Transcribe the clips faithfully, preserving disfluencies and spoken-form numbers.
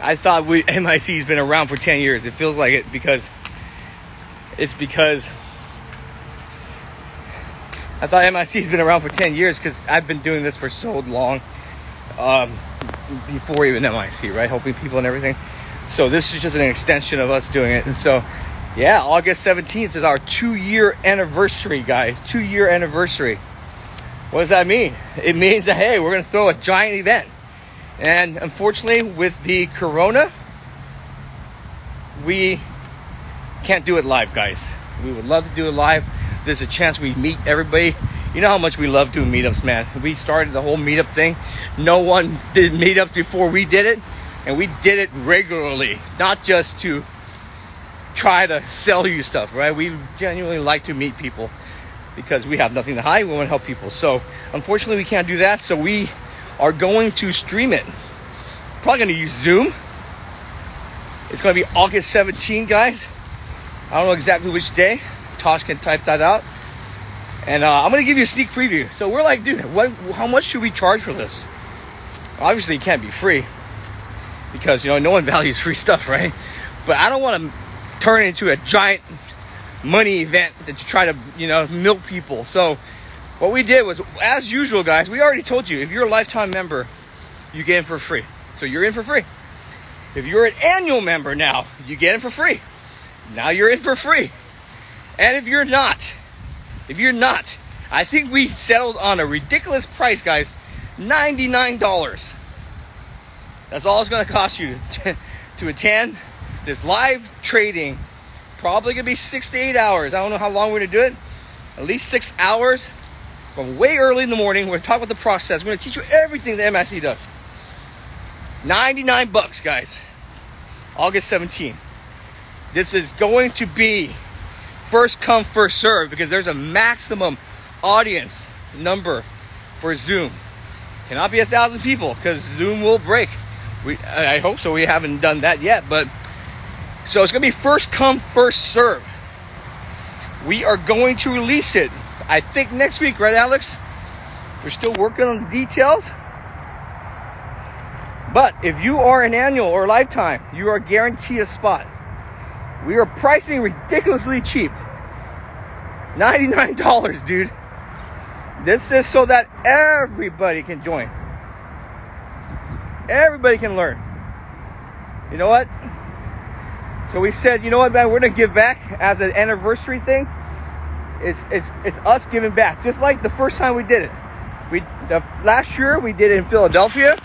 I thought we M I C's been around for ten years. It feels like it because it's because I thought M I C's been around for ten years because I've been doing this for so long, um, before even M I C, right? Helping people and everything. So this is just an extension of us doing it. And so, yeah, August seventeenth is our two-year anniversary, guys. Two-year anniversary. What does that mean? It means that, hey, we're going to throw a giant event. And unfortunately, with the corona, we can't do it live, guys. We would love to do it live. There's a chance we meet everybody. You know how much we love doing meetups, man. We started the whole meetup thing. No one did meetups before we did it. And we did it regularly, not just to try to sell you stuff, right? We genuinely like to meet people because we have nothing to hide. We want to help people. So unfortunately, we can't do that. So we are going to stream it. Probably going to use Zoom. It's going to be August seventeenth, guys. I don't know exactly which day. Tosh can type that out. And uh, I'm going to give you a sneak preview. So we're like, dude, what, how much should we charge for this? Obviously, it can't be free because, you know, no one values free stuff, right? But I don't want to turn it into a giant money event that you try to, you know, milk people. So what we did was, as usual, guys, we already told you, if you're a lifetime member, you get in for free. So you're in for free. If you're an annual member now, you get in for free. Now you're in for free. And if you're not, if you're not, I think we settled on a ridiculous price, guys, ninety-nine dollars. That's all it's going to cost you to, to attend this live trading. Probably going to be six to eight hours. I don't know how long we're going to do it. At least six hours from way early in the morning. We're going to talk about the process. We're going to teach you everything that M I C does. ninety-nine bucks, guys. August seventeenth. This is going to be first come, first serve because there's a maximum audience number for Zoom. Cannot be a thousand people because Zoom will break. We, I hope so. We haven't done that yet, but so it's going to be first come, first serve. We are going to release it, I think, next week, right, Alex? We're still working on the details. But if you are an annual or lifetime, you are guaranteed a spot. We are pricing ridiculously cheap. ninety-nine dollars, dude. This is so that everybody can join. Everybody can learn. You know what? So we said, you know what, man, we're going to give back as an anniversary thing. It's it's it's us giving back. Just like the first time we did it. We the, Last year, we did it in Philadelphia.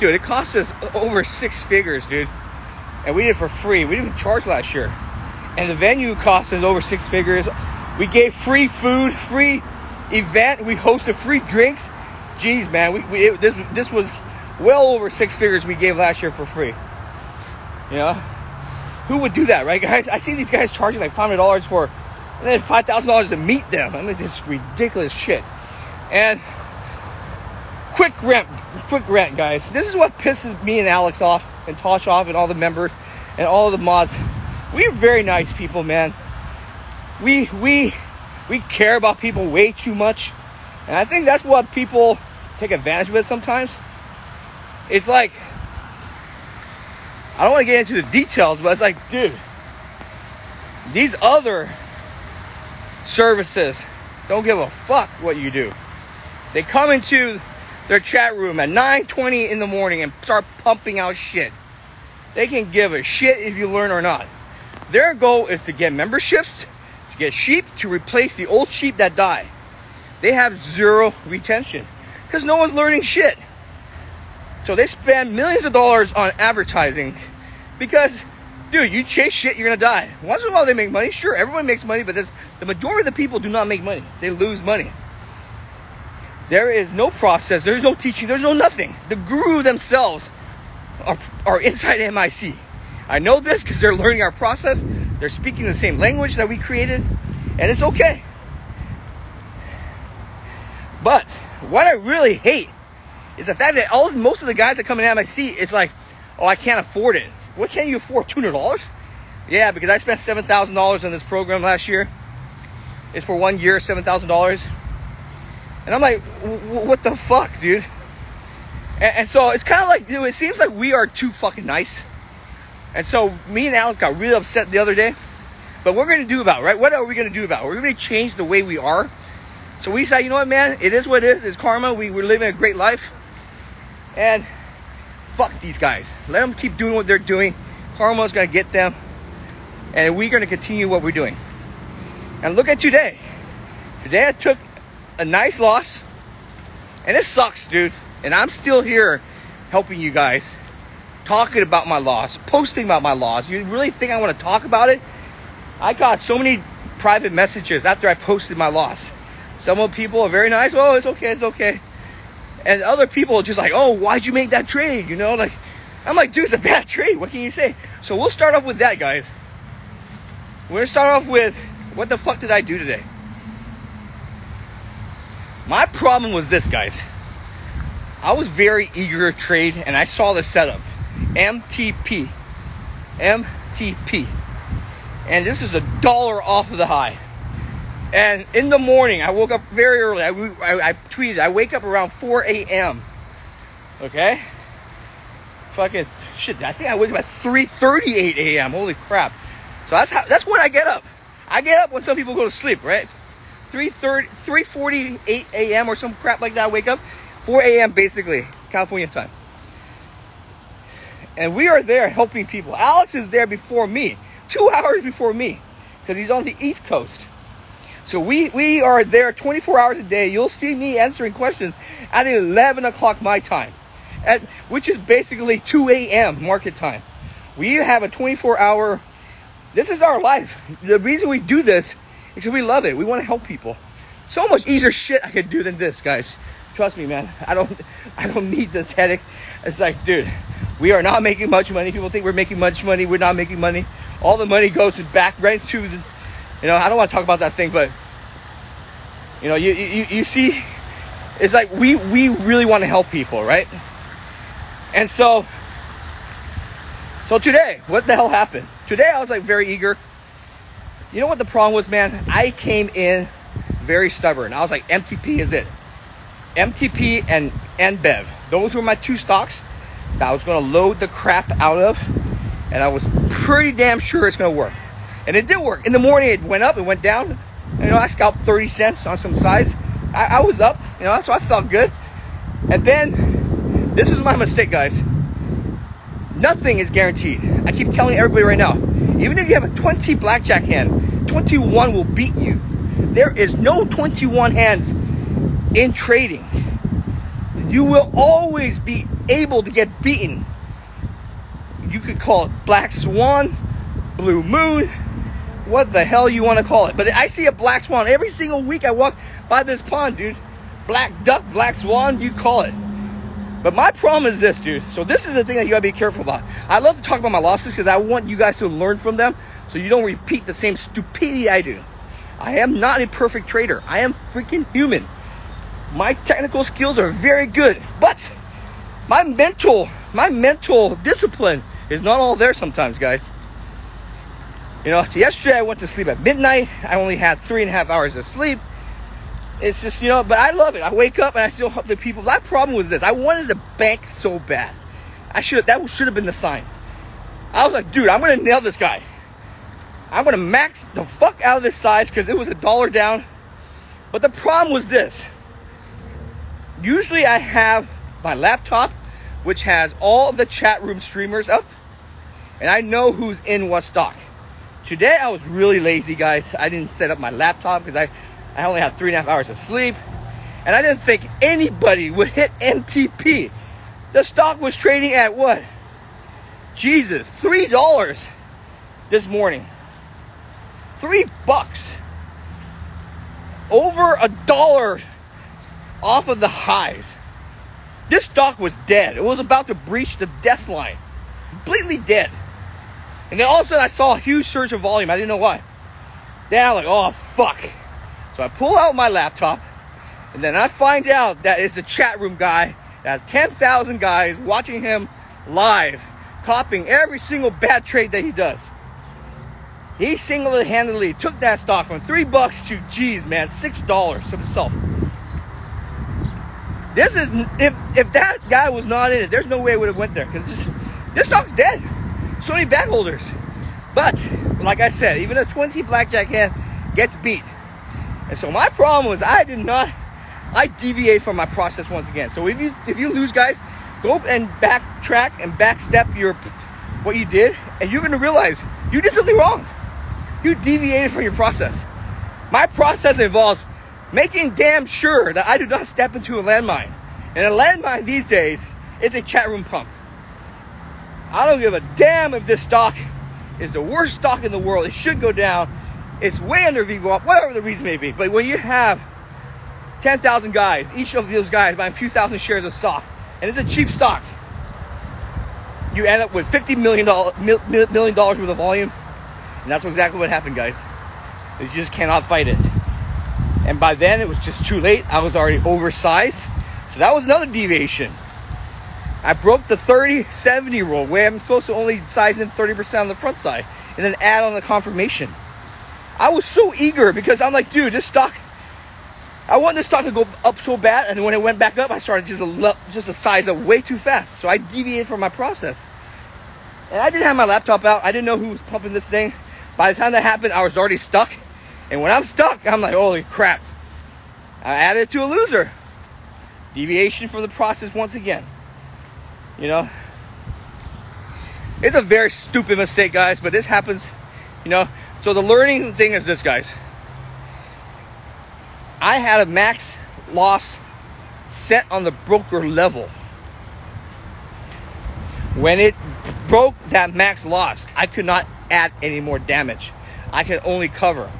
Dude, it cost us over six figures, dude. And we did it for free. We didn't charge last year. And the venue cost us over six figures. We gave free food, free event. We hosted free drinks. Jeez, man, we, we it, this this was well over six figures we gave last year for free. You know, who would do that, right, guys? I see these guys charging like five hundred dollars for, and then five thousand dollars to meet them. I mean, it's ridiculous shit. And quick rant, quick rant, guys. This is what pisses me and Alex off, and Tosh off, and all the members, and all the mods. We're very nice people, man. We we. We care about people way too much. And I think that's what people take advantage of it sometimes. It's like, I don't want to get into the details, but it's like, dude, these other services don't give a fuck what you do. They come into their chat room at nine twenty in the morning and start pumping out shit. They can give a shit if you learn or not. Their goal is to get memberships, get sheep to replace the old sheep that die. They have zero retention because no one's learning shit. So they spend millions of dollars on advertising because, dude, you chase shit, you're gonna die. Once in a while they make money. Sure, everyone makes money, but the majority of the people do not make money. They lose money. There is no process. There's no teaching. There's no nothing. The guru themselves are, are inside M I C. I know this because they're learning our process. They're speaking the same language that we created, and it's okay. But what I really hate is the fact that all most of the guys that come in M I C, it's like, oh, I can't afford it. What can you afford? two hundred dollars? Yeah, because I spent seven thousand dollars on this program last year. It's for one year, seven thousand dollars. And I'm like, what the fuck, dude? And, and so it's kind of like, dude, it seems like we are too fucking nice. And so me and Alex got really upset the other day. But what are we going to do about it, right? What are we going to do about it? We're going to change the way we are. So we said, you know what, man? It is what it is. It's karma. We, we're living a great life. And fuck these guys. Let them keep doing what they're doing. Karma's going to get them. And we're going to continue what we're doing. And look at today. Today I took a nice loss. And it sucks, dude. And I'm still here helping you guys. Talking about my loss. Posting about my loss. You really think I want to talk about it? I got so many private messages after I posted my loss. Some of people are very nice. Oh, it's okay. It's okay. And other people are just like, oh, why'd you make that trade? You know, like, I'm like, dude, it's a bad trade. What can you say? So we'll start off with that, guys. We're going to start off with, what the fuck did I do today? My problem was this, guys. I was very eager to trade, and I saw the setup. M T P. M T P. And this is a dollar off of the high. And in the morning, I woke up very early. I, I, I tweeted, I wake up around four a.m. Okay? Fucking shit. I think I wake up at three thirty-eight a.m. Holy crap. So that's how, that's when I get up. I get up when some people go to sleep, right? three forty-eight a.m. or some crap like that. I wake up four a.m. basically, California time. And we are there helping people. Alex is there before me. Two hours before me, because he's on the East Coast. So we, we are there twenty-four hours a day. You'll see me answering questions at eleven o'clock my time, at, which is basically two a.m. market time. We have a twenty-four hour, this is our life. The reason we do this is because we love it. We want to help people. So much easier shit I could do than this, guys. Trust me, man. I don't, I don't need this headache. It's like, dude, we are not making much money. People think we're making much money. We're not making money. All the money goes back right to the, you know, I don't want to talk about that thing, but, you know, you, you, you see, it's like we, we really want to help people, right? And so, so today, what the hell happened? Today, I was like very eager. You know what the problem was, man? I came in very stubborn. I was like, M T P is it. M T P and N B E V. Those were my two stocks that I was going to load the crap out of. And I was pretty damn sure it's going to work. And it did work. In the morning, it went up. It went down. You know, I scalped thirty cents on some size. I, I was up. You know, so I felt good. And then, this is my mistake, guys. Nothing is guaranteed. I keep telling everybody right now. Even if you have a twenty blackjack hand, twenty-one will beat you. There is no twenty-one hands in trading. You will always be able to get beaten. You could call it black swan, blue moon, what the hell you want to call it. But I see a black swan every single week. I walk by this pond, dude. Black duck, black swan, you call it. But my problem is this, dude. So this is the thing that you got to be careful about. I love to talk about my losses because I want you guys to learn from them so you don't repeat the same stupidity I do. I am not a perfect trader. I am freaking human. My technical skills are very good. But my mental, my mental discipline is not all there sometimes, guys. You know, so yesterday I went to sleep at midnight. I only had three and a half hours of sleep. It's just, you know, but I love it. I wake up and I still help the people. My problem was this. I wanted to bank so bad. I should that should have been the sign. I was like, dude, I'm going to nail this guy. I'm going to max the fuck out of this size because it was a dollar down. But the problem was this. Usually I have my laptop, which has all of the chat room streamers up. And I know who's in what stock. Today, I was really lazy, guys. I didn't set up my laptop because I, I only had three and a half hours of sleep. And I didn't think anybody would hit M T P. The stock was trading at what? Jesus, three dollars this morning. Three bucks. Over a dollar off of the highs. This stock was dead. It was about to breach the death line. Completely dead. And then all of a sudden I saw a huge surge of volume. I didn't know why. Then I'm like, oh, fuck. So I pull out my laptop. And then I find out that it's a chat room guy that has ten thousand guys watching him live. Copying every single bad trade that he does. He single-handedly took that stock from three bucks to, geez, man, six dollars himself. This is, if if that guy was not in it, there's no way it would have went there, because this, this stock's dead. So many back holders. But like I said, even a twenty blackjack hand gets beat. And so my problem was I did not, I deviate from my process once again. So if you if you lose, guys, go and backtrack and backstep your what you did, and you're gonna realize you did something wrong. You deviated from your process. My process involves making damn sure that I do not step into a landmine. And a landmine these days is a chat room pump. I don't give a damn if this stock is the worst stock in the world. It should go down. It's way under V WAP, whatever the reason may be. But when you have ten thousand guys, each of those guys buying a few thousand shares of stock, and it's a cheap stock, you end up with fifty million dollars, million dollars worth of volume. And that's exactly what happened, guys. You just cannot fight it. And by then, it was just too late. I was already oversized. So that was another deviation. I broke the thirty seventy rule, where I'm supposed to only size in thirty percent on the front side and then add on the confirmation. I was so eager because I'm like, dude, this stock, I want this stock to go up so bad. And when it went back up, I started just a, just a size up way too fast. So I deviated from my process. And I didn't have my laptop out. I didn't know who was pumping this thing. By the time that happened, I was already stuck. And when I'm stuck, I'm like, holy crap. I added to a loser. Deviation from the process once again. You know, it's a very stupid mistake, guys, but this happens, you know. So the learning thing is this, guys. I had a max loss set on the broker level. When it broke that max loss, I could not add any more damage. I could only cover.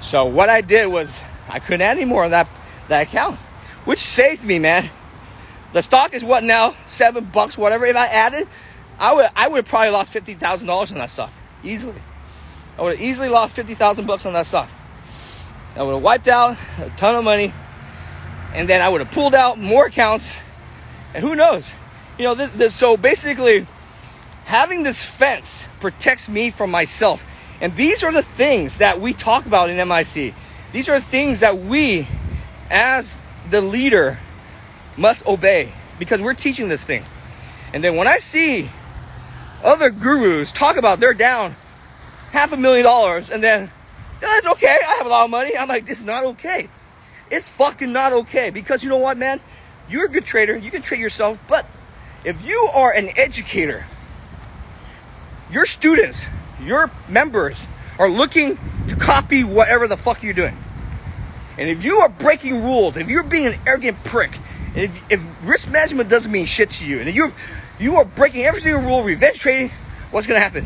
So what I did was I couldn't add any more on that, that account, which saved me, man. The stock is what now? Seven bucks, whatever. If I added, I would I would have probably lost fifty thousand dollars on that stock easily. I would have easily lost fifty thousand bucks on that stock. I would have wiped out a ton of money, and then I would have pulled out more accounts. And who knows? You know, this, this. So basically, having this fence protects me from myself. And these are the things that we talk about in M I C. These are things that we, as the leader, must obey, because we're teaching this thing. And then when I see other gurus talk about they're down half a million dollars and then that's okay, I have a lot of money, I'm like, it's not okay. It's fucking not okay. Because you know what, man? You're a good trader, you can trade yourself, but if you are an educator, your students, your members are looking to copy whatever the fuck you're doing. And if you are breaking rules, if you're being an arrogant prick, If, if risk management doesn't mean shit to you, and you you are breaking every single rule of revenge trading, what's going to happen?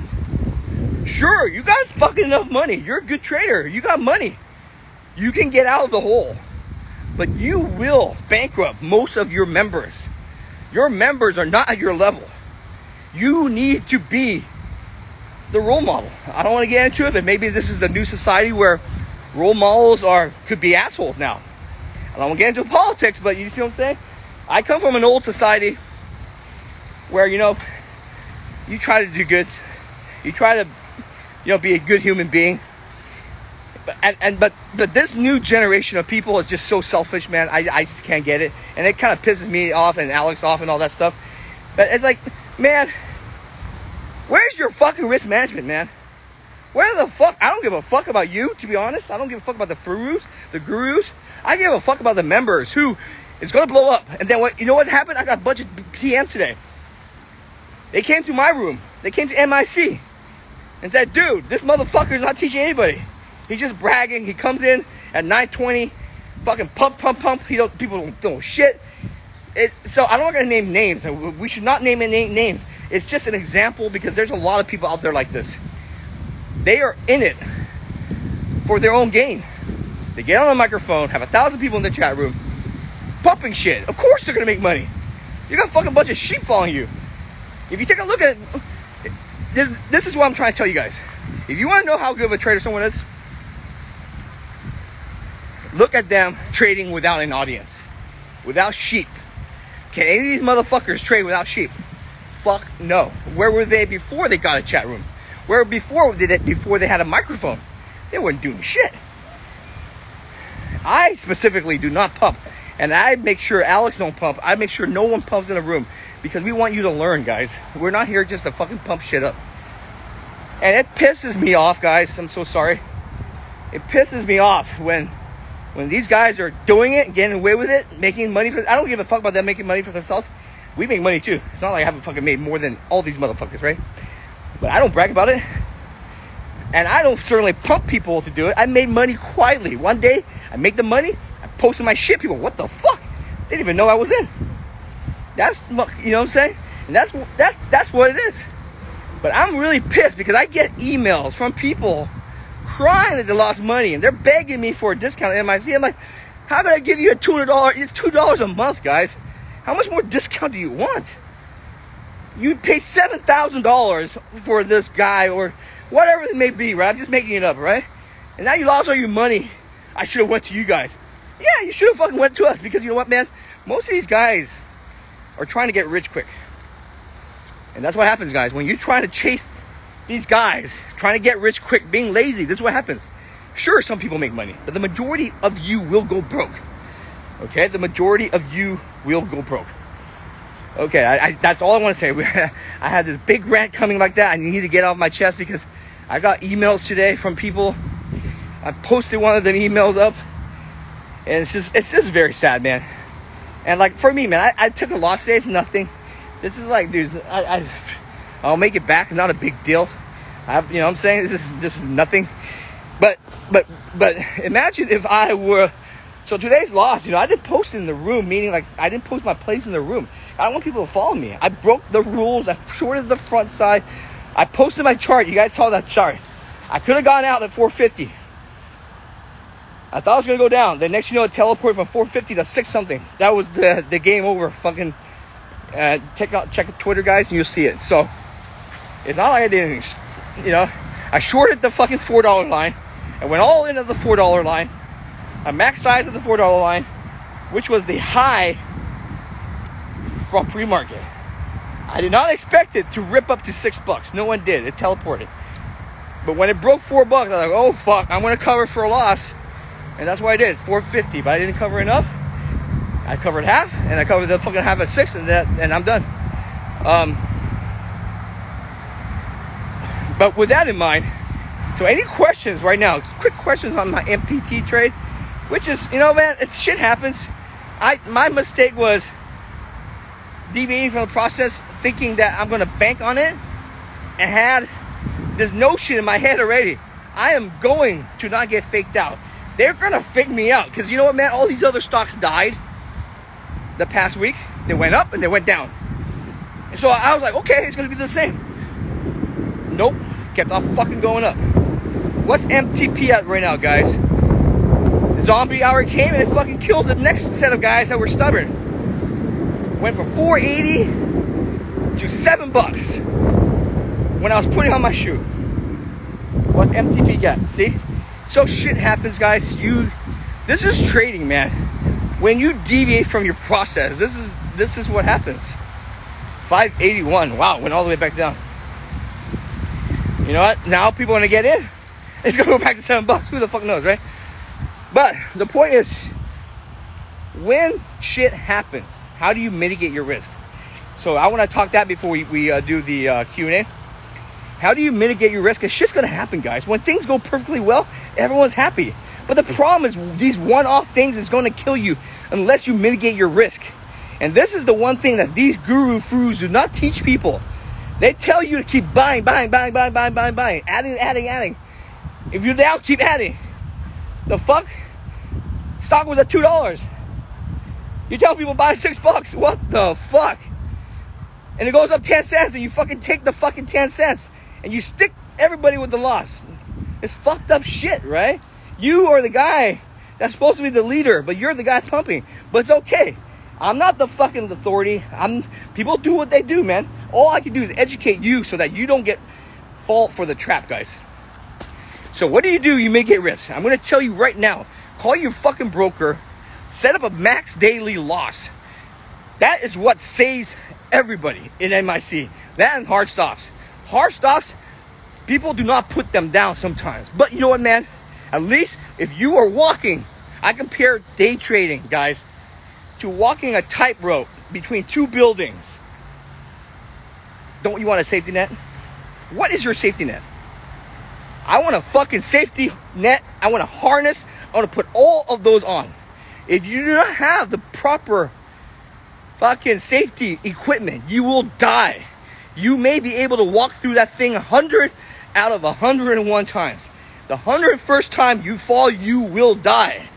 Sure, you got fucking enough money. You're a good trader. You got money. You can get out of the hole. But you will bankrupt most of your members. Your members are not at your level. You need to be the role model. I don't want to get into it, but maybe this is the new society where role models are could be assholes now. I don't want to get into politics, but you see what I'm saying? I come from an old society where, you know, you try to do good. You try to, you know, be a good human being. But, and, and, but, but this new generation of people is just so selfish, man. I, I just can't get it. And it kind of pisses me off and Alex off and all that stuff. But it's like, man, where's your fucking risk management, man? Where the fuck? I don't give a fuck about you, to be honest. I don't give a fuck about the gurus, the gurus. I give a fuck about the members who is going to blow up. And then what? You know what happened? I got a bunch of P Ms today. They came to my room. They came to M I C and said, dude, this motherfucker is not teaching anybody. He's just bragging. He comes in at nine twenty, fucking pump, pump, pump. He don't, people don't know shit. It, so I'm not going to name names. We should not name any names. It's just an example, because there's a lot of people out there like this. They are in it for their own gain. They get on the microphone, have a thousand people in the chat room, pumping shit. Of course they're going to make money. You got a fucking bunch of sheep following you. If you take a look at it, this, this is what I'm trying to tell you guys. If you want to know how good of a trader someone is, look at them trading without an audience, without sheep. Can any of these motherfuckers trade without sheep? Fuck no. Where were they before they got a chat room? Where before did it, before they had a microphone? They weren't doing shit. I specifically do not pump And I make sure Alex don't pump. I make sure no one pumps in the room, because we want you to learn, guys. We're not here just to fucking pump shit up. And it pisses me off, guys. I'm so sorry. It pisses me off when when these guys are doing it, getting away with it, making money for... I don't give a fuck about them making money for themselves. We make money too. It's not like I haven't fucking made more than all these motherfuckers, right? But I don't brag about it. And I don't certainly pump people to do it. I made money quietly. One day, I make the money, I posted my shit. People, what the fuck? They didn't even know I was in. That's, you know what I'm saying? And that's, that's, that's what it is. But I'm really pissed because I get emails from people crying that they lost money. And they're begging me for a discount at M I C. I'm like, how can I give you a two hundred dollars? It's two dollars a month, guys. How much more discount do you want? You pay seven thousand dollars for this guy or whatever it may be, right? I'm just making it up, right? And now you lost all your money. I should have went to you guys. Yeah, you should have fucking went to us, because you know what, man? Most of these guys are trying to get rich quick. And that's what happens, guys. When you're trying to chase these guys, trying to get rich quick, being lazy, this is what happens. Sure, some people make money, but the majority of you will go broke. Okay? The majority of you will go broke. Okay, I, I, that's all I want to say. I had this big rant coming like that. I need to get off my chest because I got emails today from people. I posted one of them emails up, and it's just it's just very sad, man. And like for me, man, I, I took a loss today. It's nothing. This is like, dude, I, I I'll make it back. It's not a big deal. I, you know what I'm saying? This is this is nothing. But but but imagine if I were. So today's loss, you know, I didn't post in the room, meaning like I didn't post my place in the room. I don't want people to follow me. I broke the rules. I shorted the front side. I posted my chart. You guys saw that chart. I could have gone out at four fifty. I thought I was going to go down. The next, you know, it teleported from four fifty to six something. That was the, the game over. Fucking uh, check out, check Twitter, guys, and you'll see it. So it's not like I did anything, you know. I shorted the fucking four dollar line. I went all into the four dollar line. A max size of the four dollar line, which was the high from pre-market. I did not expect it to rip up to six bucks. No one did. It teleported. But when it broke four bucks, I was like, oh fuck, I'm gonna cover for a loss. And that's what I did, four fifty, but I didn't cover enough. I covered half, and I covered the fucking half at six, and that, and I'm done. Um, but with that in mind, so any questions right now, quick questions on my M P T trade? Which is, you know, man, it's, shit happens. I my mistake was deviating from the process, thinking that I'm going to bank on it, and had this notion in my head already. I am going to not get faked out. They're going to fake me out. Because you know what, man? All these other stocks died the past week. They went up and they went down. And so I was like, okay, it's going to be the same. Nope. Kept on fucking going up. What's M T P at right now, guys? Zombie hour came and it fucking killed the next set of guys that were stubborn. Went from four eighty to seven bucks when I was putting on my shoe. What's M T P got? See? So shit happens, guys. You, this is trading, man. When you deviate from your process, this is this is what happens. five eighty-one. Wow, went all the way back down. You know what? Now people are gonna get in. It's gonna go back to seven bucks. Who the fuck knows, right? But the point is, when shit happens, how do you mitigate your risk? So I want to talk that before we, we uh, do the uh, Q and A. How do you mitigate your risk? Because shit's going to happen, guys. When things go perfectly well, everyone's happy. But the problem is these one-off things is going to kill you unless you mitigate your risk. And this is the one thing that these guru fools do not teach people. They tell you to keep buying, buying, buying, buying, buying, buying, buying, adding, adding, adding. If you're down, keep adding. The fuck? Stock was at two dollars. You tell people buy six bucks. What the fuck? And it goes up ten cents and you fucking take the fucking ten cents. And you stick everybody with the loss. It's fucked up shit, right? You are the guy that's supposed to be the leader, but you're the guy pumping. But it's okay. I'm not the fucking authority. I'm people do what they do, man. All I can do is educate you so that you don't get fall for the trap, guys. So what do you do? You mitigate risk. I'm going to tell you right now. Call your fucking broker. Set up a max daily loss. That is what saves everybody in M I C. That and hard stops. Hard stops, people do not put them down sometimes. But you know what, man? At least if you are walking, I compare day trading, guys. to walking a tightrope between two buildings. Don't you want a safety net? What is your safety net? I want a fucking safety net. I want a harness. I want to put all of those on. If you do not have the proper fucking safety equipment, you will die. You may be able to walk through that thing one hundred out of one hundred one times. The one hundred first time you fall, you will die.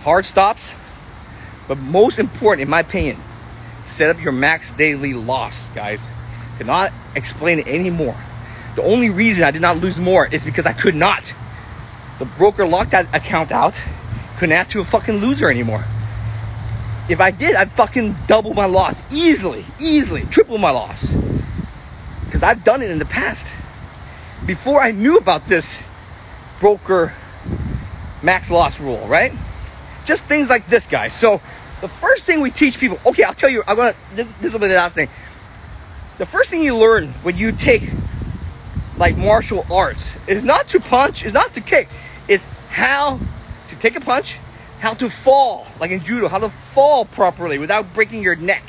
Hard stops. But most important, in my opinion, set up your max daily loss, guys. Cannot explain it anymore. The only reason I did not lose more is because I could not. The broker locked that account out. Couldn't add to a fucking loser anymore. If I did, I'd fucking double my loss. Easily, easily, triple my loss. Because I've done it in the past. Before I knew about this broker max loss rule, right? Just things like this, guys. So the first thing we teach people, okay, I'll tell you, I'm gonna, this, this will be the last thing. The first thing you learn when you take like martial arts is not to punch, is not to kick. It's how to take a punch, how to fall, like in judo, how to fall properly without breaking your neck.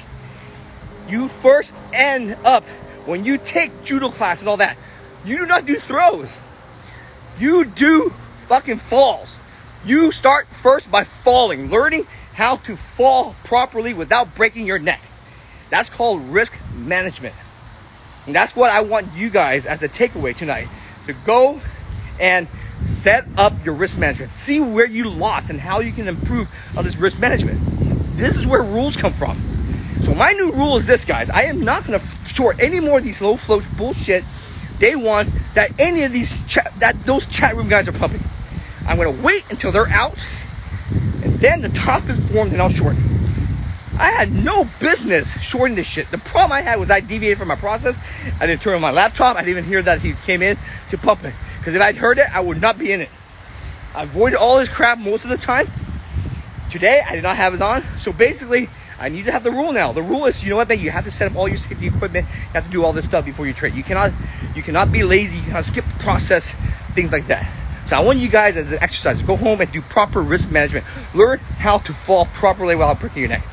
You first end up, when you take judo class and all that, you do not do throws. You do fucking falls. You start first by falling, learning how to fall properly without breaking your neck. That's called risk management. And that's what I want you guys as a takeaway tonight, to go and set up your risk management. See where you lost and how you can improve on this risk management. This is where rules come from. So my new rule is this, guys. I am not going to short any more of these low float bullshit day one that any of these cha- that those chat room guys are pumping. I'm going to wait until they're out, and then the top is formed, and I'll short. I had no business shorting this shit. The problem I had was I deviated from my process. I didn't turn on my laptop. I didn't even hear that he came in to pump it. Because if I'd heard it, I would not be in it. I avoided all this crap most of the time. Today, I did not have it on. So basically, I need to have the rule now. The rule is, you know what, man? You have to set up all your safety equipment. You have to do all this stuff before you trade. You cannot, you cannot be lazy. You cannot skip the process, things like that. So I want you guys, as an exercise, go home and do proper risk management. Learn how to fall properly without breaking your neck.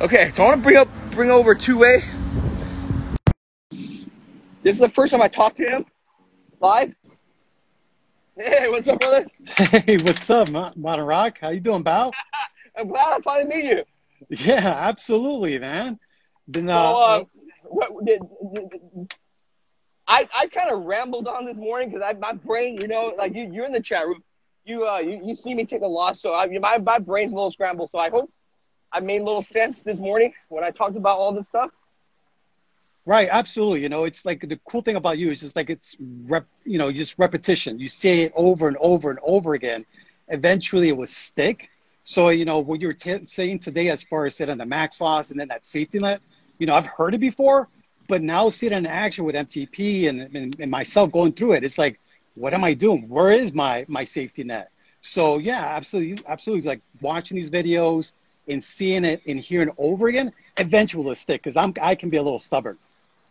Okay, so I want to bring up, bring over two A. This is the first time I talked to him live. Hey, what's up, brother? Hey, what's up, Modern Rock? How you doing, Bao? I'm glad I finally meet you. Yeah, absolutely, man. Then, uh, so, uh, what did? did, did I, I kind of rambled on this morning because my brain, you know, like you, you're in the chat room. You, uh, you, you see me take a loss, so I, my, my brain's a little scrambled. So I hope I made a little sense this morning when I talked about all this stuff. Right, absolutely. You know, it's like the cool thing about you is just like it's, rep, you know, just repetition. You say it over and over and over again. Eventually it will stick. So, you know, what you're t- saying today as far as setting the max loss and then that safety net, you know, I've heard it before. But now seeing it in action with M T P and, and, and myself going through it, it's like, what am I doing? Where is my, my safety net? So yeah, absolutely, absolutely. Like watching these videos and seeing it and hearing it over again, eventually it'll stick because I'm I can be a little stubborn.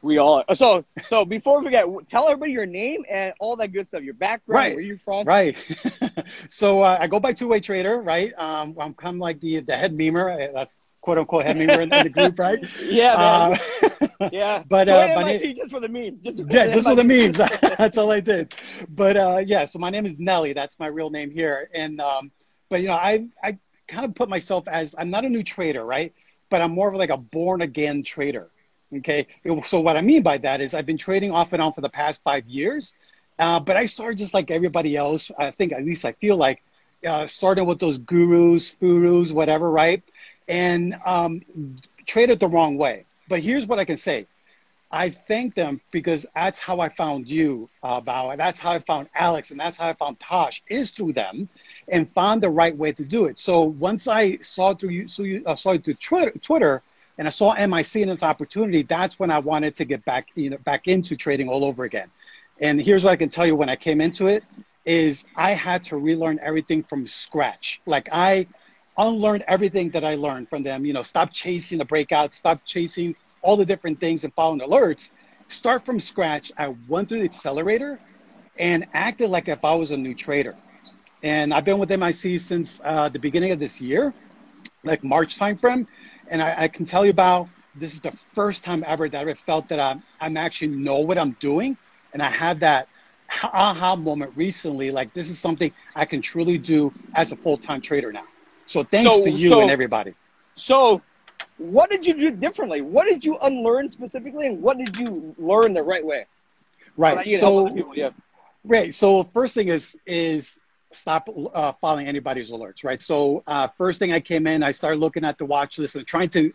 We all are. So so before we forget, tell everybody your name and all that good stuff. Your background, right. Where you're from. Right. so uh, I go by two A Trader, right? Um, I'm kind of like the the head memer. That's quote unquote head memer in, in the group, right? Yeah. Man. Um, yeah. But uh, my name, just for the memes. Just yeah, just for the memes. That's all I did. But uh, yeah, so my name is Nelly. That's my real name here. And um, but you know, I I kind of put myself as I'm not a new trader, right? But I'm more of like a born again trader. Okay. It, so what I mean by that is I've been trading off and on for the past five years, uh, but I started just like everybody else. I think at least I feel like uh, starting with those gurus, furus, whatever, right? And um, traded the wrong way. But here's what I can say. I thank them because that's how I found you, uh, Bao, and that's how I found Alex, and that's how I found Tosh, is through them, and found the right way to do it. So once I saw through you, so you, uh, saw it through Twitter, and I saw M I C in this opportunity, that's when I wanted to get back, you know, back into trading all over again. And here's what I can tell you when I came into it, is I had to relearn everything from scratch. Like I unlearned everything that I learned from them, you know, stop chasing the breakout, stop chasing all the different things and following alerts, start from scratch. I went through the accelerator and acted like if I was a new trader. And I've been with M I C since uh, the beginning of this year, like March timeframe. And I, I can tell you about, this is the first time ever that I felt that I'm, I'm actually know what I'm doing. And I had that aha moment recently, like this is something I can truly do as a full-time trader now. So thanks so, to you so, and everybody. So what did you do differently? What did you unlearn specifically? And what did you learn the right way? Right. So, people, yeah. right. So first thing is, is, stop uh, following anybody's alerts, right? So uh, first thing I came in, I started looking at the watch list and trying to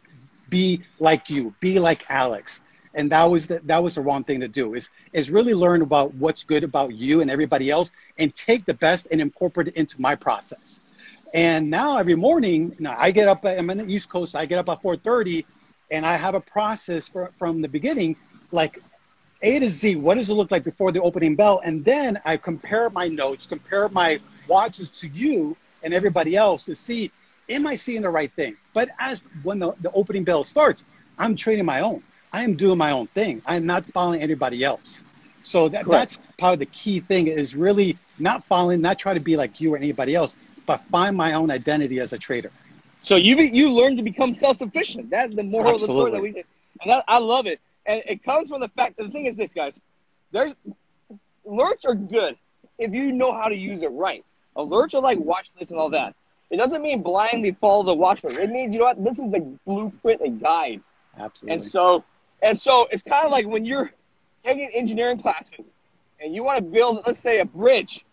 be like you, be like Alex. And that was the, that was the wrong thing to do, is, is really learn about what's good about you and everybody else and take the best and incorporate it into my process. And now every morning, you know, I get up, I'm on the East Coast, I get up at four thirty and I have a process for, from the beginning, like A to Z, what does it look like before the opening bell? And then I compare my notes, compare my watches to you and everybody else to see, am I seeing the right thing? But as when the, the opening bell starts, I'm trading my own. I am doing my own thing. I'm not following anybody else. So that, that's probably the key thing, is really not following, not trying to be like you or anybody else, but find my own identity as a trader. So you you learn to become self-sufficient. That's the moral Absolutely. Of the story that we did. And I, I love it. And it comes from the fact that the thing is this, guys, there's alerts are good if you know how to use it right. Alerts are like watch lists and all that. It doesn't mean blindly follow the watch list. It means, you know what, this is a blueprint, a guide. Absolutely. And so, and so it's kind of like when you're taking engineering classes and you want to build, let's say, a bridge.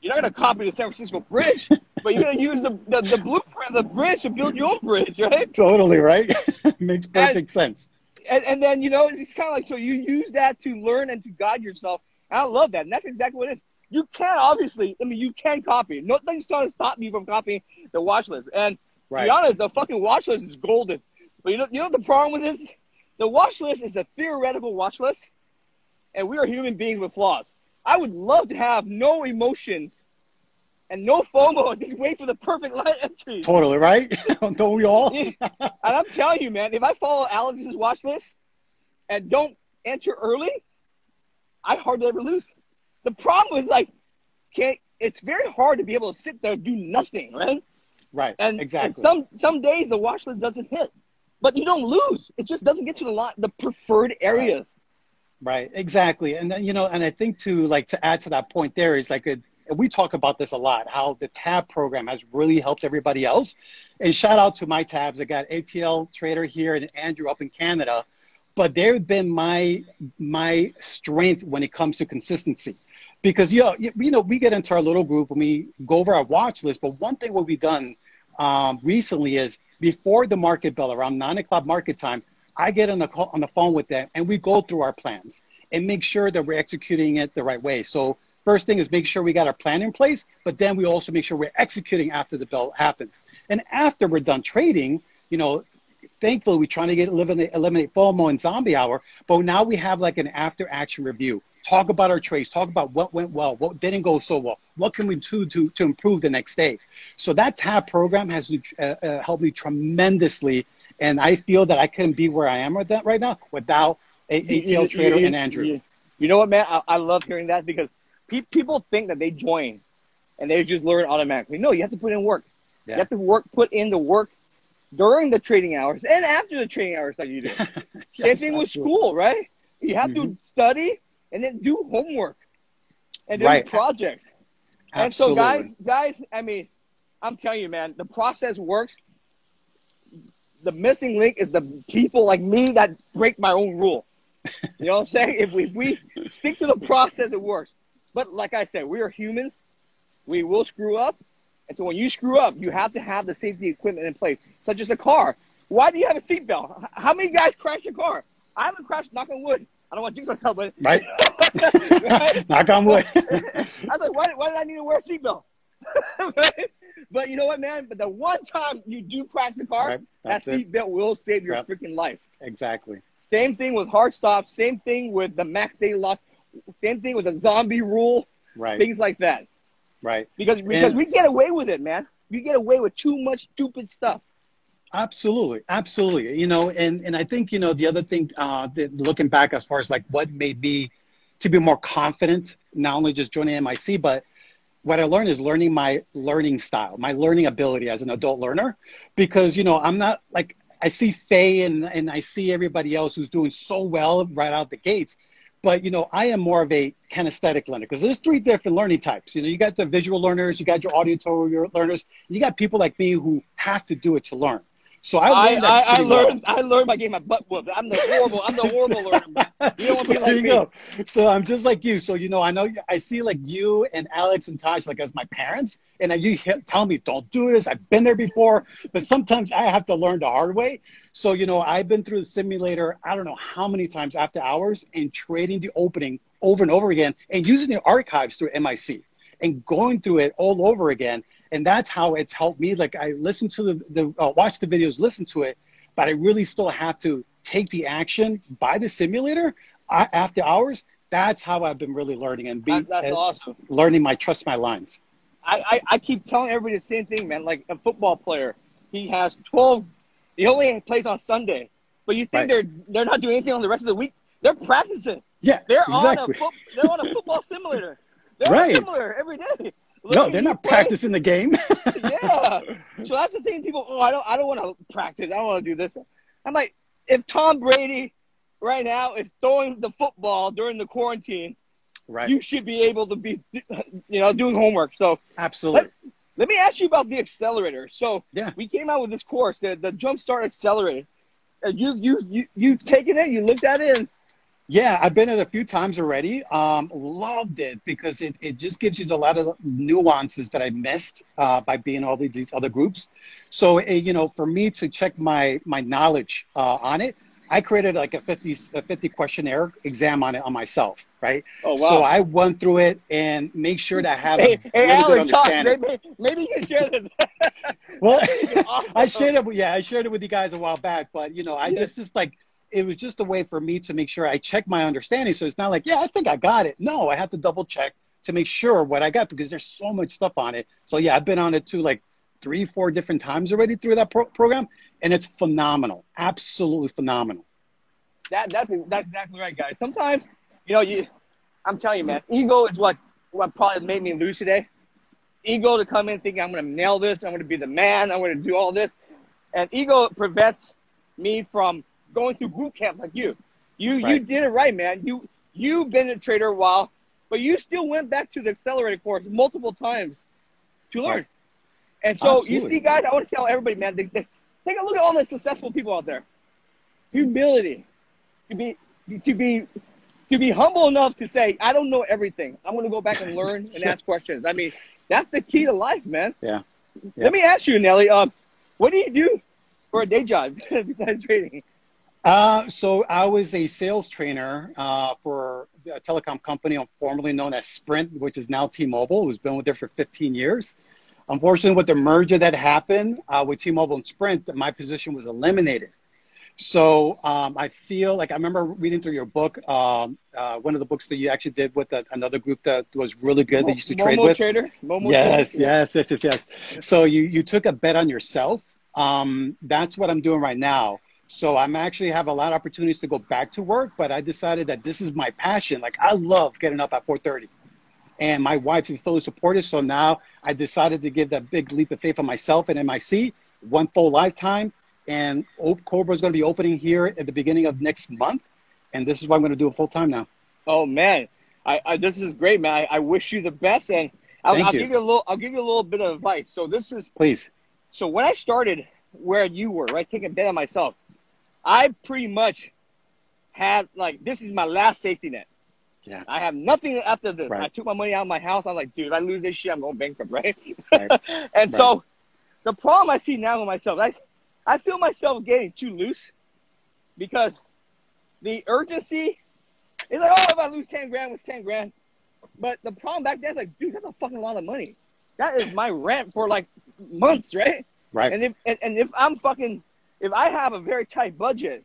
You're not going to copy the San Francisco bridge, but you're going to use the, the, the blueprint of the bridge to build your own bridge, right? Totally, right? Makes perfect and, sense. And, and then, you know, it's kind of like, so you use that to learn and to guide yourself. And I love that. And that's exactly what it is. You can obviously, I mean, you can copy. Nothing's trying to stop you from copying the watch list. And right. to be honest, the fucking watch list is golden. But you know, you know what the problem with this? The watch list is a theoretical watch list. And we are human beings with flaws. I would love to have no emotions and no FOMO and just wait for the perfect line entry. Totally, right? Don't we all? And I'm telling you, man, if I follow Alex's watch list and don't enter early, I hardly ever lose. The problem is, like, can't, it's very hard to be able to sit there and do nothing, right? Right, and, exactly. And some, some days the watch list doesn't hit, but you don't lose. It just doesn't get to the, lot, the preferred areas. Right, right. Exactly. And, then, you know, and I think, to, like, to add to that point there is, like, a, and we talk about this a lot, how the TAB program has really helped everybody else. And shout out to my TABs. I got A T L Trader here and Andrew up in Canada. But they've been my, my strength when it comes to consistency. Because, you know, you know, we get into our little group and we go over our watch list. But one thing what we've done um, recently is before the market bell, around nine o'clock market time, I get on the, call, on the phone with them and we go through our plans and make sure that we're executing it the right way. So first thing is make sure we got our plan in place, but then we also make sure we're executing after the bell happens. And after we're done trading, you know, thankfully we're trying to get eliminate, eliminate FOMO and zombie hour, but now we have like an after action review. Talk about our trades, talk about what went well, what didn't go so well, what can we do to, to improve the next day. So that TAB program has uh, uh, helped me tremendously, and I feel that I couldn't be where I am with that right now without A T L Trader and Andrew. You know what, man? I, I love hearing that, because people think that they join and they just learn automatically. No, you have to put in work. Yeah. You have to work, put in the work during the trading hours and after the trading hours that you do. Same yes, thing absolutely. With school, right? You have mm-hmm. to study and then do homework and do right. projects. Absolutely. And so, guys, guys, I mean, I'm telling you, man, the process works. The missing link is the people like me that break my own rule. You know what I'm saying? If we, if we stick to the process, it works. But like I said, we are humans. We will screw up. And so when you screw up, you have to have the safety equipment in place, such as a car. Why do you have a seatbelt? How many guys crashed your car? I haven't crashed, knock on wood. I don't want to jinx myself, but. Right. Right? Knock on wood. I was like, why, why did I need to wear a seatbelt? Right? But you know what, man? But the one time you do crash the car, right, that seatbelt will save your yep. freaking life. Exactly. Same thing with hard stops. Same thing with the max day lock. Same thing with the zombie rule, right? Things like that, right? Because because and we get away with it, man. You get away with too much stupid stuff. Absolutely, absolutely. You know, and and I think, you know, the other thing, uh, that looking back as far as like what made me to be more confident, not only just joining M I C, but what I learned is learning my learning style, my learning ability as an adult learner, because, you know, I'm not like, I see Faye and, and I see everybody else who's doing so well right out the gates. But, you know, I am more of a kinesthetic learner because there's three different learning types. You know, you got the visual learners, you got your auditory learners, and you got people like me who have to do it to learn. So I learned I, I, I learned well. I learned by getting my butt whooped. I'm the horrible I'm the horrible learner. You don't want to be like me. Go. So I'm just like you. So you know, I know I see like you and Alex and Taj like as my parents, and you tell me don't do this. I've been there before, but sometimes I have to learn the hard way. So you know, I've been through the simulator. I don't know how many times after hours and trading the opening over and over again, and using the archives through M I C and going through it all over again. And that's how it's helped me. Like I listen to the, the uh, watch the videos, listen to it, but I really still have to take the action by the simulator uh, after hours. That's how I've been really learning and being that's, that's uh, awesome. Learning my trust my lines. I, I, I keep telling everybody the same thing, man. Like a football player, he has twelve. He only plays on Sunday, but you think right. they're they're not doing anything on the rest of the week. They're practicing. Yeah, they're exactly. on a they're on a football simulator. They're right. on a simulator every day. Look no, they're not play. practicing the game. Yeah. So that's the thing. People, oh, I don't, I don't want to practice. I don't want to do this. I'm like, if Tom Brady right now is throwing the football during the quarantine, right. you should be able to be, you know, doing homework. So absolutely. Let, let me ask you about the accelerator. So yeah. we came out with this course, the, the Jumpstart Accelerator. Uh, you, you, you, you've taken it. You looked at it. And, yeah, I've been at it a few times already. Um, loved it because it, it just gives you a lot of nuances that I missed uh, by being all these other groups. So, it, you know, for me to check my, my knowledge uh, on it, I created like a fifty, a fifty questionnaire exam on it on myself, right? Oh, wow. So I went through it and make sure that I have hey, a hey, really Alex, good understanding. Talk. Maybe, maybe you can share that. Well, awesome. I shared it. Yeah, I shared it with you guys a while back, but, you know, I yeah. this is like, it was just a way for me to make sure I check my understanding. So it's not like, yeah, I think I got it. No, I have to double check to make sure what I got because there's so much stuff on it. So yeah, I've been on it too, like three, four different times already through that pro program. And it's phenomenal. Absolutely phenomenal. That, that's, that's exactly right, guys. Sometimes, you know, you, I'm telling you, man, ego is what, what probably made me lose today. Ego to come in thinking I'm going to nail this. I'm going to be the man. I'm going to do all this. And ego prevents me from going through boot camp like you. You right. you did it right, man. You, you've been a trader a while, but you still went back to the accelerator course multiple times to learn. Right. And so absolutely. You see, guys, I want to tell everybody, man, they, they, take a look at all the successful people out there. Humility. To be, to be, to be humble enough to say, I don't know everything. I'm going to go back and learn and ask questions. I mean, that's the key to life, man. Yeah. yeah. Let me ask you, Nelly, um, what do you do for a day job besides trading? Uh, so I was a sales trainer uh, for a telecom company formerly known as Sprint, which is now T-Mobile, who's been with there for fifteen years. Unfortunately, with the merger that happened uh, with T-Mobile and Sprint, my position was eliminated. So um, I feel like I remember reading through your book, um, uh, one of the books that you actually did with a, another group that was really good that you used to Momo trade with. Trader. Momo yes, Trader. Yes, yes, yes, yes, yes. So you, you took a bet on yourself. Um, that's what I'm doing right now. So I'm actually have a lot of opportunities to go back to work, but I decided that this is my passion. Like I love getting up at four thirty and my wife is fully supportive. So now I decided to give that big leap of faith on myself and M I C, one full lifetime. And Cobra is going to be opening here at the beginning of next month. And this is what I'm going to do full time now. Oh man, I, I this is great, man. I, I wish you the best. And I'll, I'll you. give you a little, I'll give you a little bit of advice. So this is, please. So when I started where you were, right? Taking a bet on myself. I pretty much had, like, this is my last safety net. Yeah. I have nothing after this. Right. I took my money out of my house. I'm like, dude, if I lose this shit, I'm going bankrupt, right? right. and right. so the problem I see now with myself, I, I feel myself getting too loose because the urgency is like, oh, if I lose ten grand, it's ten grand. But the problem back then is like, dude, that's a fucking lot of money. That is my rent for, like, months, right? Right. And if, and, and if I'm fucking... If I have a very tight budget,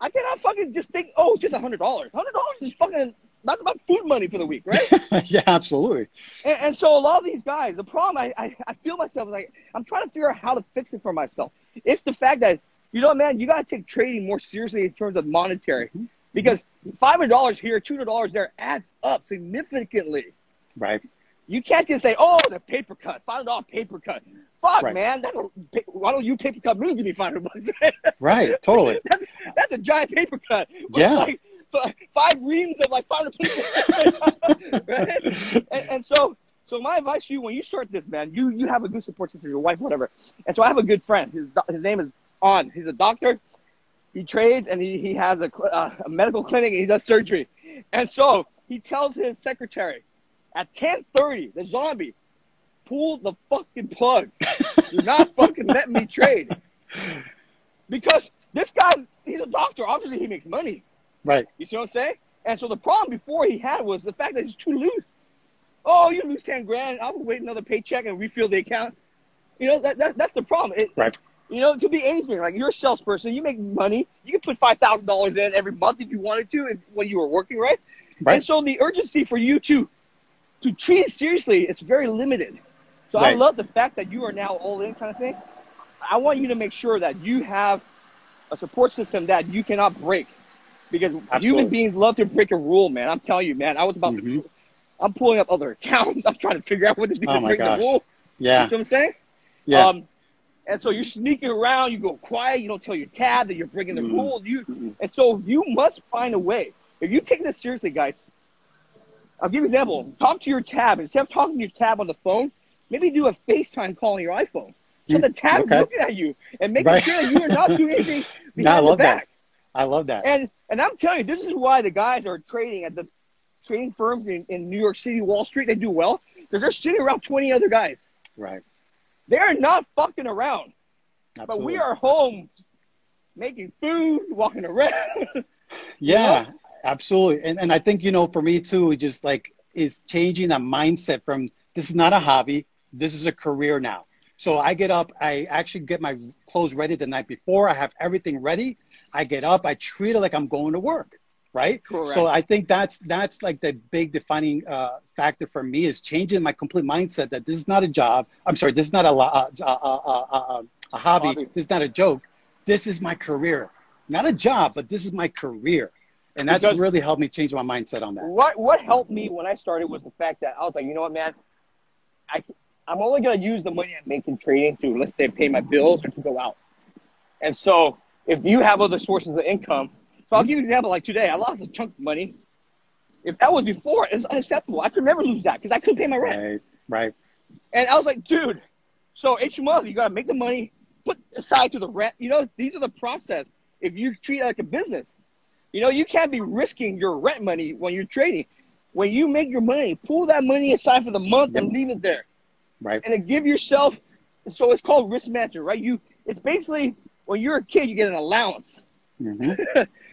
I cannot fucking just think, oh, it's just one hundred dollars. one hundred dollars is fucking, that's about food money for the week, right? Yeah, absolutely. And, and so a lot of these guys, the problem, I, I, I feel myself, like, I'm trying to figure out how to fix it for myself. It's the fact that, you know, man, you got to take trading more seriously in terms of monetary. Mm-hmm. Because five hundred dollars here, two hundred dollars there adds up significantly. Right. You can't just say, oh, the paper cut, five hundred dollar paper cut. Fuck, right. man, that'll, why don't you paper cut me and give me five hundred bucks? Right, totally. That's, that's a giant paper cut. Yeah. Like five reams of like five hundred people. Right? And, and so, so my advice to you, when you start this, man, you, you have a good support system, your wife, whatever. And so I have a good friend. His, his name is On. He's a doctor. He trades and he, he has a, uh, a medical clinic and he does surgery. And so he tells his secretary, at ten thirty, the zombie, pull the fucking plug. Do not fucking let me trade. Because this guy, he's a doctor. Obviously, he makes money. Right. You see what I'm saying? And so the problem before he had was the fact that he's too loose. Oh, you lose ten grand. I will wait another paycheck and refill the account. You know, that, that that's the problem. It, right. You know, it could be anything. Like, you're a salesperson. You make money. You can put five thousand dollars in every month if you wanted to if, when you were working, right? Right. And so the urgency for you to to treat it seriously, it's very limited. So right. I love the fact that you are now all in kind of thing. I want you to make sure that you have a support system that you cannot break. Because Absolutely. Human beings love to break a rule, man. I'm telling you, man. I was about mm-hmm. to – I'm pulling up other accounts. I'm trying to figure out what to do oh to break gosh. the rule. Yeah. You know what I'm saying? Yeah. Um, and so you're sneaking around. You go quiet. You don't tell your tab that you're breaking the mm-hmm. rule. You, mm-hmm. And so you must find a way. If you take this seriously, guys, I'll give you an example. Talk to your tab. Instead of talking to your tab on the phone, maybe do a FaceTime call on your iPhone. So the tab okay. is looking at you and making right. sure that you are not doing anything behind no, I love the back. That. I love that. And and I'm telling you, this is why the guys are trading at the trading firms in, in New York City, Wall Street. They do well because they're sitting around twenty other guys. Right. They're not fucking around. Absolutely. But we are home making food, walking around. Yeah. You know? Absolutely. And and I think, you know, for me too, it just like is changing that mindset from this is not a hobby. This is a career now. So I get up. I actually get my clothes ready the night before. I have everything ready. I get up. I treat it like I'm going to work. Right. Correct. So I think that's that's like the big defining uh, factor for me is changing my complete mindset that this is not a job. I'm sorry. This is not a, a, a, a, a hobby. hobby. This is not a joke. This is my career. Not a job, but this is my career. And that's because really helped me change my mindset on that. What what helped me when I started was the fact that I was like, you know what, man, I, I'm only going to use the money I make in trading to, let's say, pay my bills or to go out. And so if you have other sources of income, so I'll give you an example. Like today, I lost a chunk of money. If that was before, it's unacceptable. I could never lose that because I couldn't pay my rent. Right, right. And I was like, dude, so each month you got to make the money, put aside to the rent. You know, these are the process. If you treat it like a business. You know, you can't be risking your rent money when you're trading. When you make your money, pull that money aside for the month yep. and leave it there. Right. And then give yourself – so it's called risk management, right? You, it's basically when you're a kid, you get an allowance. Mm-hmm.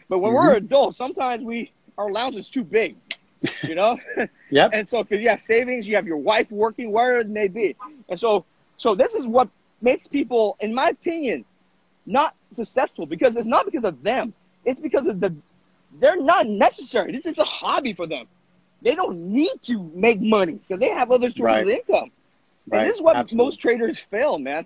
But when mm-hmm. we're adults, sometimes we our allowance is too big, you know? Yep. And so because you have savings, you have your wife working, wherever it may be. And so, so this is what makes people, in my opinion, not successful because it's not because of them. It's because of the, they're not necessary. This is a hobby for them. They don't need to make money because they have other sources right. of income. Right. And this is what Absolutely. Most traders fail, man.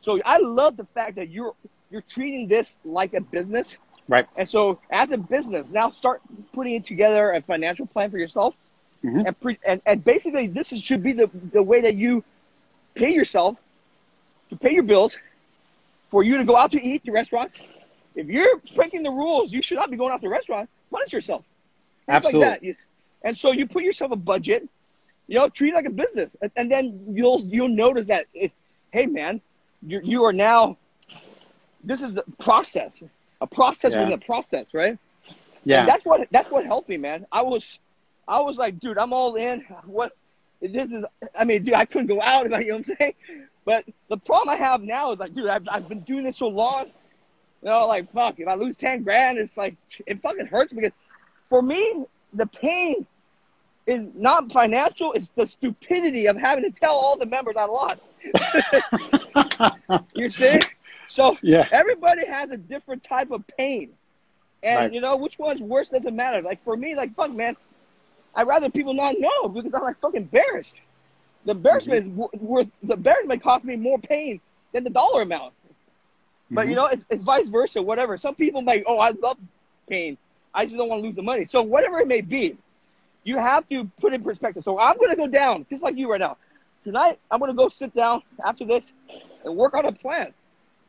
So I love the fact that you're you're treating this like a business. Right. And so as a business, now start putting it together a financial plan for yourself. Mm-hmm. And, pre, and and basically this is, should be the, the way that you pay yourself to pay your bills for you to go out to eat to restaurants. If you're breaking the rules, you should not be going out to the restaurant. Punish yourself. Things Absolutely. Like that. And so you put yourself a budget, you know, treat it like a business. And then you'll you'll notice that, if, hey, man, you you are now – this is the process, a process yeah. within a process, right? Yeah. And that's what that's what helped me, man. I was I was like, dude, I'm all in. What this is – I mean, dude, I couldn't go out, you know what I'm saying? But the problem I have now is like, dude, I've, I've been doing this so long. You know, like, fuck, if I lose ten grand, it's like, it fucking hurts because for me, the pain is not financial. It's the stupidity of having to tell all the members I lost. You see? So yeah. everybody has a different type of pain. And, right. you know, which one's worse doesn't matter. Like, for me, like, fuck, man, I'd rather people not know because I'm, like, fucking embarrassed. The embarrassment, mm-hmm. is worth, the embarrassment cost me more pain than the dollar amount. But, mm-hmm. you know, it's, it's vice versa, whatever. Some people might, oh, I love pain. I just don't want to lose the money. So whatever it may be, you have to put in perspective. So I'm going to go down, just like you right now. Tonight, I'm going to go sit down after this and work on a plan.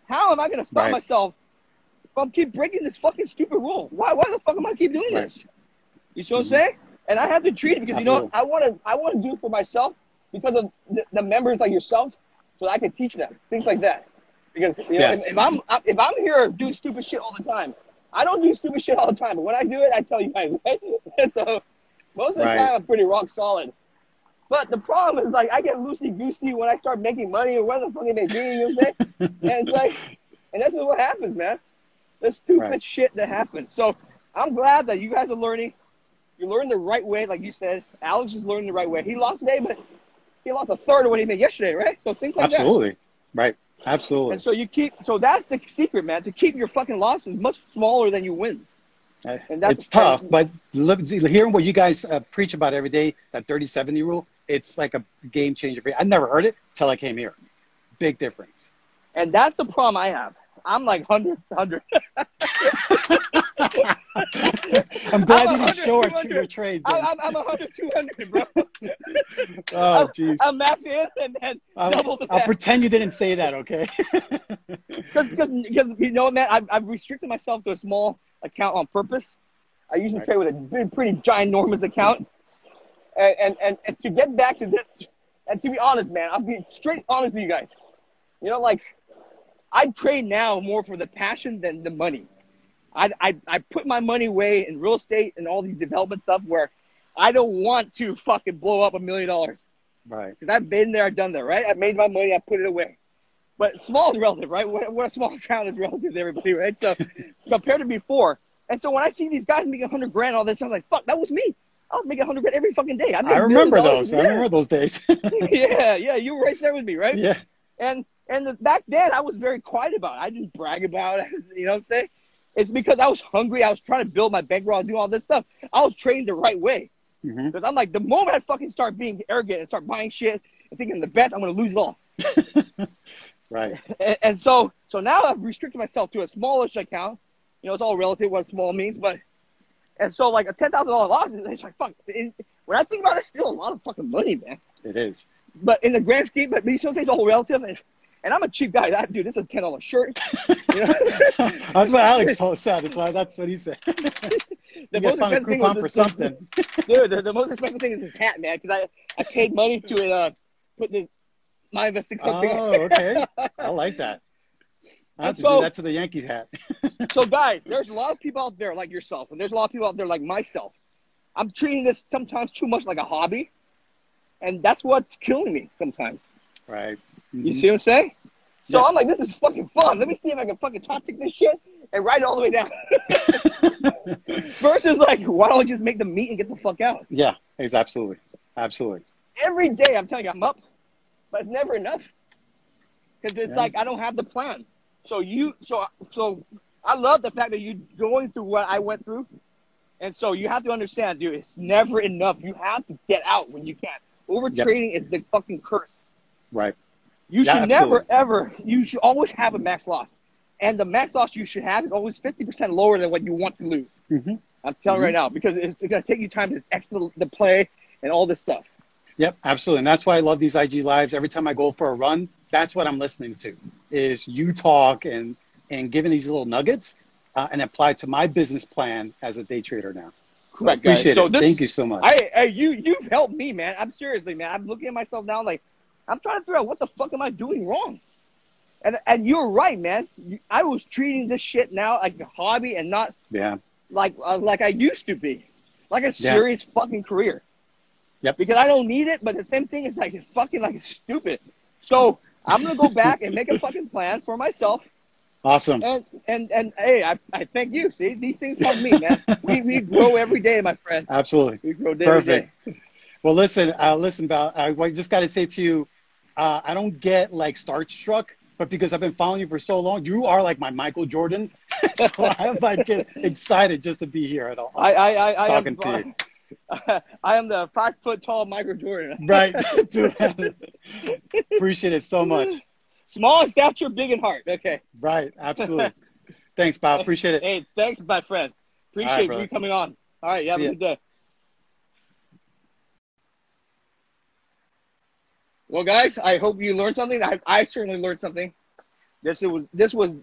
How am I going to stop right. myself if I keep breaking this fucking stupid rule? Why Why the fuck am I keep doing right. this? You see what I'm saying? And I have to treat it because, you know, I want to I want to do it for myself because of the, the members like yourself, so that I can teach them, things like that. Because, you know, yes. if, if, I'm, if I'm here doing stupid shit all the time, I don't do stupid shit all the time, but when I do it, I tell you guys, right? So most of the right. time, I'm pretty rock solid. But the problem is, like, I get loosey-goosey when I start making money or whatever the fuck it may be, you know what I'm saying? And it's like, and that's what happens, man. That's stupid right. shit that happens. So I'm glad that you guys are learning. You learn the right way, like you said. Alex is learning the right way. He lost today, but he lost a third of what he made yesterday, right? So things like Absolutely. that. Absolutely. Right. Absolutely. And so you keep, so that's the secret, man, to keep your fucking losses much smaller than your wins. And that's it's tough, but look, hearing what you guys uh, preach about every day, that thirty seventy rule, it's like a game changer. I never heard it until I came here. Big difference. And that's the problem I have. I'm like one hundred, one hundred. I'm glad I'm you didn't show our, your trades. I'm, I'm one hundred, two hundred, bro. Oh, jeez. I'm, I'm max in and then I'll, double the I'll pretend you didn't say that, okay? Because, you know, man, I've, I've restricted myself to a small account on purpose. I usually right. trade with a big, pretty ginormous account. And, and, and, and to get back to this, and to be honest, man, I'll be straight honest with you guys. You know, like, I trade now more for the passion than the money. I, I, I put my money away in real estate and all these development stuff where I don't want to fucking blow up a million dollars. Right. Because I've been there, I've done that, right? I made my money, I put it away. But small is relative, right? What, what a small town is relative to everybody, right? So compared to before. And so when I see these guys making a hundred grand all this, I'm like, fuck, that was me. I was making a hundred grand every fucking day. I, I remember those. I remember those days. yeah, yeah. You were right there with me, right? Yeah. And And the, back then, I was very quiet about it. I didn't brag about it. You know what I'm saying? It's because I was hungry. I was trying to build my bankroll and do all this stuff. I was trading the right way. Because mm-hmm. I'm like, the moment I fucking start being arrogant and start buying shit and thinking the best, I'm going to lose it all. right. And, and so so now I've restricted myself to a smallish account. You know, it's all relative what small means. But And so like a ten thousand dollar loss, it's like, fuck. It, when I think about it, it's still a lot of fucking money, man. It is. But in the grand scheme, but you still say it's all relative. And, And I'm a cheap guy. I, dude, this is a ten dollar shirt. You know? That's what Alex told, said. That's, why, that's what he said. the, most expensive thing was this, something. Dude, the, the most expensive thing is his hat, man, because I, I paid money to uh, put this, my investing company. Oh, okay. I like that. I have so, to do that to the Yankees hat. So, guys, there's a lot of people out there like yourself, and there's a lot of people out there like myself. I'm treating this sometimes too much like a hobby, and that's what's killing me sometimes. Right. You see what I'm saying? So yeah. I'm like, this is fucking fun. Let me see if I can fucking top tick this shit and ride it all the way down. Versus like, why don't I just make the meat and get the fuck out? Yeah, it's absolutely. Absolutely. Every day I'm telling you, I'm up, but it's never enough. Because it's yeah. like, I don't have the plan. So you, so, so I love the fact that you're going through what I went through. And so you have to understand, dude, it's never enough. You have to get out when you can. Overtrading yep. is the fucking curse. Right. You yeah, should absolutely. never, ever, you should always have a max loss. And the max loss you should have is always fifty percent lower than what you want to lose. Mm-hmm. I'm telling mm-hmm. you right now, because it's, it's going to take you time to exit the play and all this stuff. Yep, absolutely. And that's why I love these I G Lives. Every time I go for a run, that's what I'm listening to, is you talk and, and giving these little nuggets uh, and apply to my business plan as a day trader now. Correct, so appreciate so this, Thank you so much. I, I, you, you've helped me, man. I'm seriously, man. I'm looking at myself now like, I'm trying to figure out what the fuck am I doing wrong? And and you're right, man. I was treating this shit now like a hobby and not yeah. like uh, like I used to be. Like a serious yeah. fucking career. Yep. Because I don't need it, but the same thing is like it's fucking like stupid. So I'm going to go back and make a fucking plan for myself. Awesome. And, and, and hey, I, I thank you. See, these things help me, man. we, we grow every day, my friend. Absolutely. We grow day Perfect. every day. Well, listen, uh, listen, Bao, I, I just got to say to you, Uh, I don't get like starstruck, but because I've been following you for so long, you are like my Michael Jordan. So I'm like excited just to be here at all. I, I, I, I talking am, to you. I am the five foot tall Michael Jordan. Right. Appreciate it so much. Small in stature, big in heart. Okay. Right. Absolutely. Thanks, Bao. Appreciate it. Hey, thanks, my friend. Appreciate right, you coming on. All right. You have See a good day. Well, guys, I hope you learned something. I, I certainly learned something. This was, this was,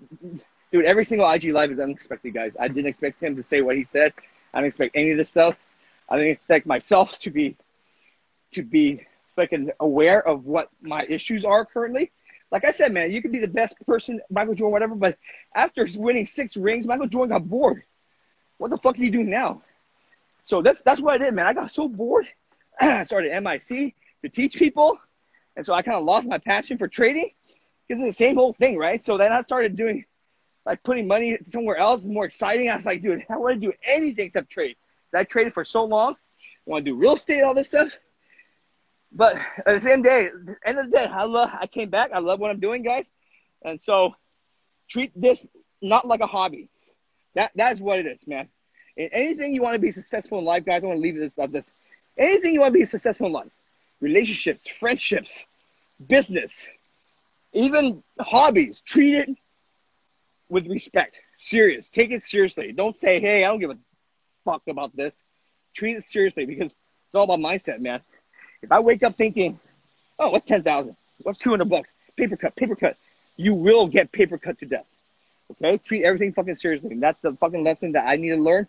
dude, every single I G Live is unexpected, guys. I didn't expect him to say what he said. I didn't expect any of this stuff. I didn't expect myself to be, to be fucking aware of what my issues are currently. Like I said, man, you could be the best person, Michael Jordan, whatever, but after winning six rings, Michael Jordan got bored. What the fuck is he doing now? So that's, that's what I did, man. I got so bored. I started M I C to teach people. And so I kind of lost my passion for trading because it's the same old thing, right? So then I started doing, like, putting money somewhere else. It's more exciting. I was like, dude, I want to do anything except trade. I traded for so long. I want to do real estate, all this stuff. But at the same day, end of the day, I love, I came back. I love what I'm doing, guys. And so treat this not like a hobby. That That's what it is, man. And anything you want to be successful in life, guys, I want to leave this of this. Anything you want to be successful in life, relationships, friendships, business, even hobbies, treat it with respect. Serious. Take it seriously. Don't say, hey, I don't give a fuck about this. Treat it seriously because it's all about mindset, man. If I wake up thinking, oh, what's ten thousand? What's two hundred bucks? Paper cut, paper cut. You will get paper cut to death. Okay? Treat everything fucking seriously. And that's the fucking lesson that I need to learn.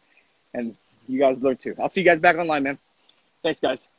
And you guys learn too. I'll see you guys back online, man. Thanks, guys.